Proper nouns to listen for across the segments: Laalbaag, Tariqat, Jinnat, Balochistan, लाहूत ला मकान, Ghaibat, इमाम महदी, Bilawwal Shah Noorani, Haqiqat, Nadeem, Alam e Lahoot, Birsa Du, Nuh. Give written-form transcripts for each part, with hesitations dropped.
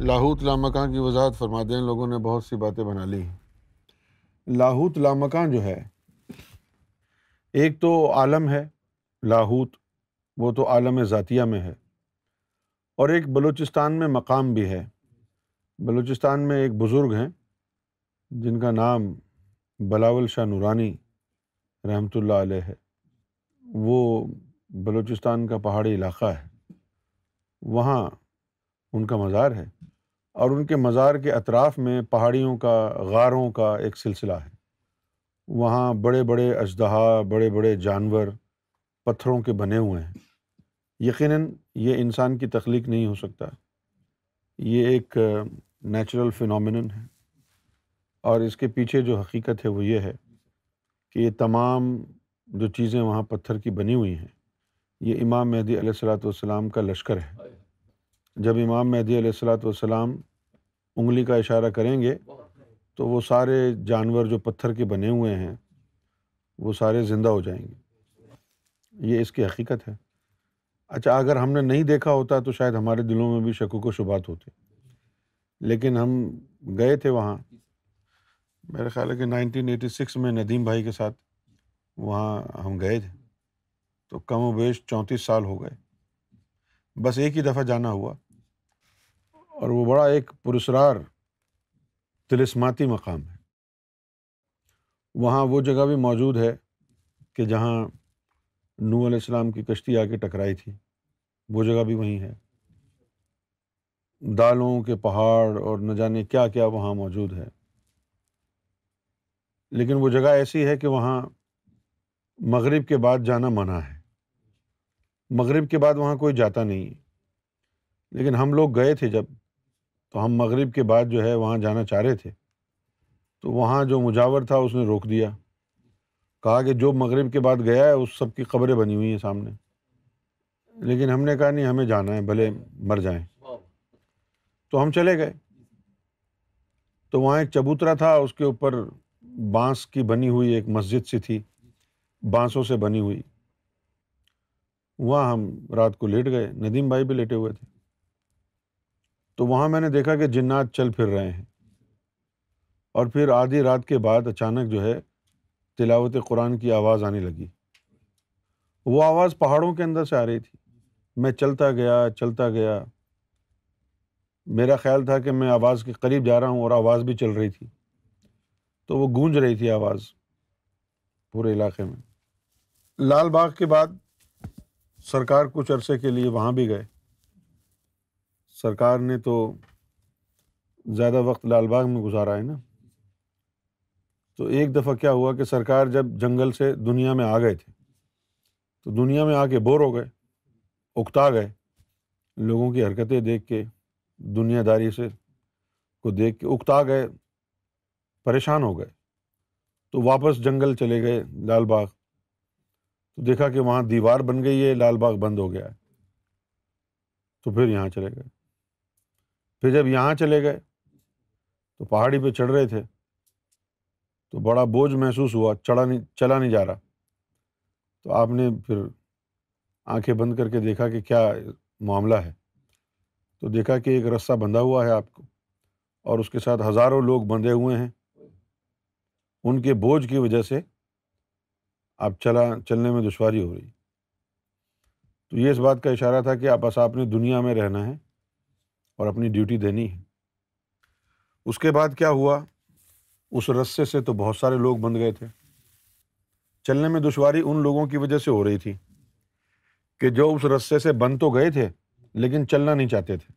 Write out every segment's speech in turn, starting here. लाहूत ला मकान की वजाहत फरमा दें। लोगों ने बहुत सी बातें बना ली हैं। लाहूत ला मकान जो है, एक तो आलम है लाहूत, वो तो आलम ज़ातिया में है, और एक बलूचिस्तान में मकाम भी है। बलूचिस्तान में एक बुज़ुर्ग हैं जिनका नाम बिलावल शाह नूरानी रहमतुल्लाह अलैह है। वो बलूचिस्तान का पहाड़ी इलाक़ा है, वहाँ उनका मज़ार है, और उनके मज़ार के अतराफ़ में पहाड़ियों का, गारों का एक सिलसिला है। वहाँ बड़े बड़े अजदहा, बड़े बड़े जानवर पत्थरों के बने हुए हैं। यकीनन ये इंसान की तख्लीक नहीं हो सकता, ये एक नेचुरल फिनोमिनन है। और इसके पीछे जो हकीकत है वो ये है कि ये तमाम जो चीज़ें वहाँ पत्थर की बनी हुई हैं, ये इमाम महदी अलैहिस्सलाम का लश्कर है। जब इमाम महदी अलैहिस्सलाम उंगली का इशारा करेंगे तो वो सारे जानवर जो पत्थर के बने हुए हैं वो सारे ज़िंदा हो जाएंगे। ये इसकी हकीकत है। अच्छा, अगर हमने नहीं देखा होता तो शायद हमारे दिलों में भी शकुक व शुबात होते, लेकिन हम गए थे वहाँ। मेरे ख़्याल है कि 1986 में नदीम भाई के साथ वहाँ हम गए थे, तो कम वेश 34 साल हो गए। बस एक ही दफ़ा जाना हुआ, और वो बड़ा एक पुरस्कार तिलिस्माती मकाम है। वहाँ वो जगह भी मौजूद है कि जहाँ नूह अलैहिस्सलाम की कश्ती आके टकराई थी, वो जगह भी वहीं है। दालों के पहाड़ और न जाने क्या क्या वहाँ मौजूद है, लेकिन वो जगह ऐसी है कि वहाँ मगरिब के बाद जाना मना है। मगरिब के बाद वहाँ कोई जाता नहीं है, लेकिन हम लोग गए थे जब, तो हम मगरिब के बाद जो है वहाँ जाना चाह रहे थे, तो वहाँ जो मुजावर था उसने रोक दिया। कहा कि जो मगरिब के बाद गया है उस सब की कब्रें बनी हुई हैं सामने। लेकिन हमने कहा नहीं, हमें जाना है, भले मर जाएं। तो हम चले गए। तो वहाँ एक चबूतरा था, उसके ऊपर बांस की बनी हुई एक मस्जिद सी थी, बांसों से बनी हुई। वहाँ हम रात को लेट गए, नदीम भाई भी लेटे हुए थे। तो वहाँ मैंने देखा कि जिन्नात चल फिर रहे हैं, और फिर आधी रात के बाद अचानक जो है तिलावत कुरान की आवाज़ आने लगी। वो आवाज़ पहाड़ों के अंदर से आ रही थी। मैं चलता गया चलता गया, मेरा ख्याल था कि मैं आवाज़ के करीब जा रहा हूँ, और आवाज़ भी चल रही थी। तो वो गूंज रही थी आवाज़ पूरे इलाके में। लालबाग के बाद सरकार कुछ अरसे के लिए वहाँ भी गए। सरकार ने तो ज़्यादा वक्त लालबाग में गुजारा है ना। तो एक दफ़ा क्या हुआ कि सरकार जब जंगल से दुनिया में आ गए थे, तो दुनिया में आके बोर हो गए, उकता गए। लोगों की हरकतें देख के, दुनियादारी से को देख के उकता गए, परेशान हो गए। तो वापस जंगल चले गए लालबाग। तो देखा कि वहाँ दीवार बन गई है, लालबाग बंद हो गया है। तो फिर यहाँ चले गए। फिर जब यहाँ चले गए तो पहाड़ी पे चढ़ रहे थे, तो बड़ा बोझ महसूस हुआ, चला नहीं जा रहा। तो आपने फिर आंखें बंद करके देखा कि क्या मामला है। तो देखा कि एक रस्सा बंधा हुआ है आपको, और उसके साथ हज़ारों लोग बंधे हुए हैं। उनके बोझ की वजह से आप चलने में दुश्वारी हो रही। तो ये इस बात का इशारा था कि बस आपने दुनिया में रहना है और अपनी ड्यूटी देनी है। उसके बाद क्या हुआ, उस रस्से से तो बहुत सारे लोग बंध गए थे। चलने में दुश्वारी उन लोगों की वजह से हो रही थी कि जो उस रस्से से बंध तो गए थे, लेकिन चलना नहीं चाहते थे।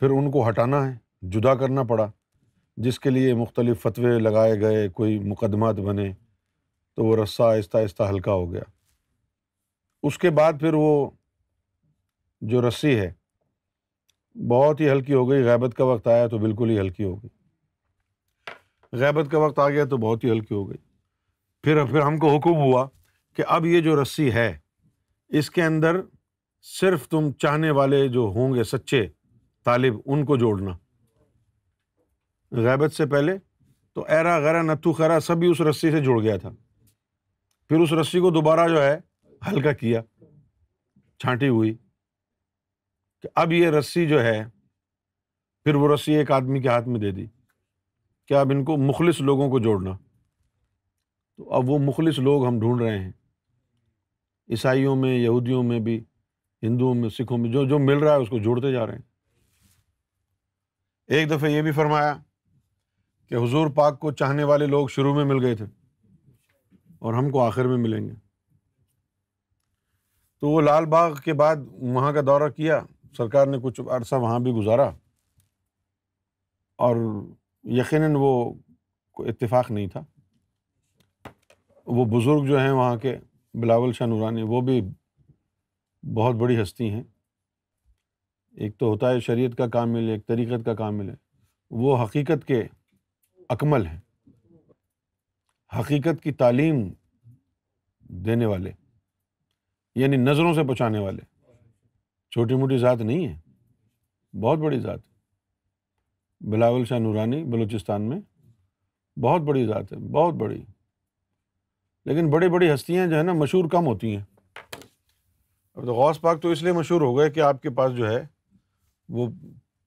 फिर उनको हटाना है, जुदा करना पड़ा, जिसके लिए मुख्तलिफ़ फतवे लगाए गए, कोई मुकदमात बने। तो वो रस्सा आहिस्ता आहिस्ता हल्का हो गया। उसके बाद फिर वो जो रस्सी है बहुत ही हल्की हो गई। गैबत का वक्त आया तो बिल्कुल ही हल्की हो गई। गैबत का वक्त आ गया तो बहुत ही हल्की हो गई। फिर हमको हुक्म हुआ कि अब ये जो रस्सी है, इसके अंदर सिर्फ तुम चाहने वाले जो होंगे, सच्चे तालिब, उनको जोड़ना। गैबत से पहले तो एरा गरा नत्थू खरा सभी उस रस्सी से जुड़ गया था। फिर उस रस्सी को दोबारा जो है हल्का किया, छांटी हुई कि अब ये रस्सी जो है फिर वो रस्सी एक आदमी के हाथ में दे दी कि अब इनको मुखलिस लोगों को जोड़ना। तो अब वो मुखलिस लोग हम ढूंढ रहे हैं, ईसाइयों में, यहूदियों में भी, हिंदुओं में, सिखों में, जो जो मिल रहा है उसको जोड़ते जा रहे हैं। एक दफ़े ये भी फरमाया कि हुजूर पाक को चाहने वाले लोग शुरू में मिल गए थे और हमको आखिर में मिलेंगे। तो वो लाल बाग के बाद वहाँ का दौरा किया, सरकार ने कुछ अरसा वहाँ भी गुजारा और यकीनन वो कोई इत्तेफाक नहीं था। वो बुज़ुर्ग जो हैं वहाँ के, बिलावल शाह नूरानी, वो भी बहुत बड़ी हस्ती हैं। एक तो होता है शरीयत का कामिल, एक तरीक़त का कामिल है, वो हकीकत के अकमल हैं, हकीकत की तालीम देने वाले, यानी नज़रों से बचाने वाले। छोटी मोटी ज़ात नहीं है, बहुत बड़ी ज़ात। बिलावल शाह नूरानी बलूचिस्तान में बहुत बड़ी ज़ात है, बहुत बड़ी। लेकिन बड़ी बड़ी हस्तियाँ जो है ना, मशहूर कम होती हैं। अब तो गौस पाक तो इसलिए मशहूर हो गए कि आपके पास जो है वो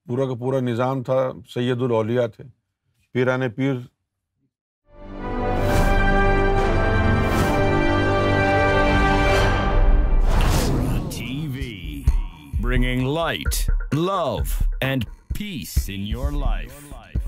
पूरा का पूरा निज़ाम था, सैयदुल औलिया थे, पीराने पीर। Bringing light, love, and peace in your life.